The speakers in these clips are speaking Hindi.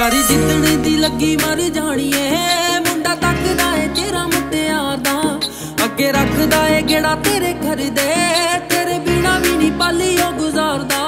यारी जितने दी लगी मर जानी है, मुंडा तकदा है तेरा मुटियार दा, अगे रखदा है गेड़ा तेरे घर दे, तेरे बिना भी नहीं पाली ओ गुजारदा।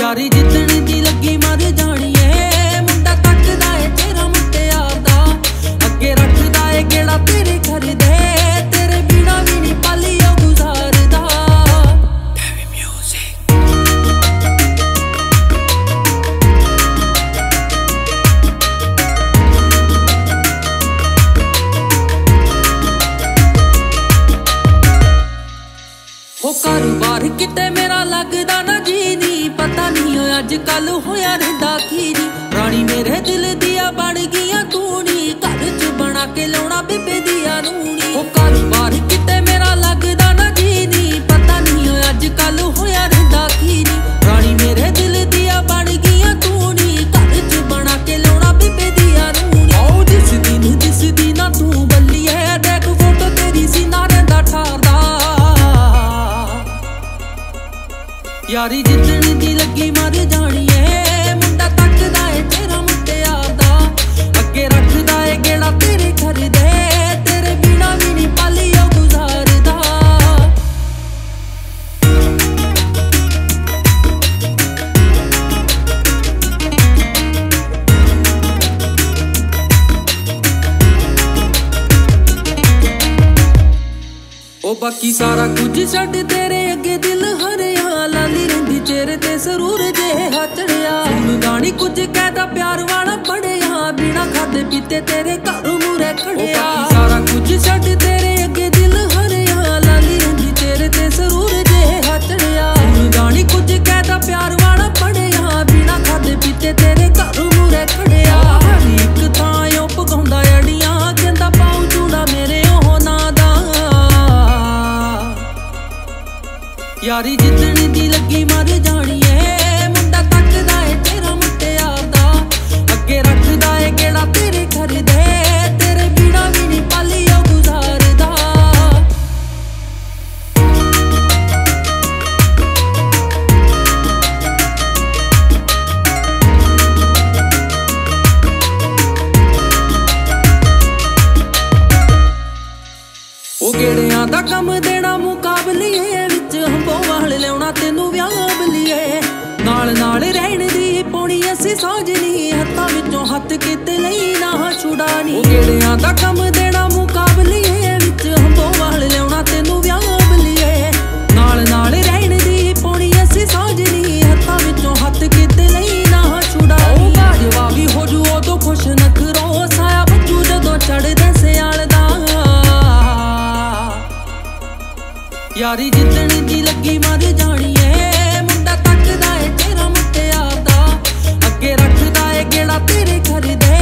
यारी जितने दी लगी मर जानी है, मुंडा तकदा है तेरा मुटियार दा, अगे रखदा है गेड़ा तेरे घर दे, तेरे बिना भी नहीं पाली ओ गुजारदा। कारोबार किते मेरा लगदा ना जी नी, पता नहीं हो अज कल होया रहा की नी, रानी मेरे दिल दिया बन गई तू नी, घर च बना के लाना बेबे दिया नूनी। वो कारोबार किते मेरा लगदा ना जी नी, पता नहीं हो अज कल होया रहा की नी, रानी मेरे दिल दिया बन गई तू नी, घर च बना के लाना बेबे दिया नूनी। ओ जिस दिन तू बल्ली है, देख फोटो तेरी सीना रंदा ठारदा। यारी जितने दी लगी मर जानी है, मुंडा तकदा है तेरा मुटियार दा, अगे रखदा है गेड़ा तेरे घर दे, तेरे बिना भी नहीं पाली ओ गुजारदा। ओ बाकी सारा कुछ छड्ड तेरे अगे दिल हरिया, लाली रंदी चेहरे ते सरूर जे हा चढ़िया, गानी कुछ कहदा प्यार वाला बढ़िया, बिना खादे पीते तेरे घर मुरे खड़िया। सारा कुछ छड्ड तेरे अगे दिल हरिया, लाली रंदी चेहरे ते सरूर जे हा चढ़िया, गानी कुछ कहदा प्यार वाला बढ़िया, बिना खादे पीते तेरे घर मुरे खड़िया। एक थां पकाउंदा अड़ियां, कहंदा पाऊ चूड़ा मेरे ओ ना दा। यारी जितने दी लगी मर जानी है, मुंडा तकदा है तेरा मुटियार दा, अगे रखदा है गेड़ा तेरे घर दे, तेरे बिना भी नहीं पाली ओ गुजारदा। ओ गेड़ियां दा कम देना मुकाबली है, लिया तेनू व्याबलीए, नाल नाल रहन दी पौनी असी साजनी, हत्थां विचों हत्थ किते लई ना छुड़ानी। गेड़ियां दा कम देना मुकाबलीए, विच हंबोवाल लिया तेनू व्याबलीए, नाल नाल रहन दी पौनी असी साजनी, हत्थां विचों हत्थ किते लई ना छुड़ानी। बाजवा भी हो जू उदों खुश नखरो, साया बच्चू जदों चढ़दा सियाल दा। यारी जितने दी लगी मर जानी है, मुंडा तकदा है तेरा मुटियार दा, अगे रखदा है गेड़ा तेरे घर दे।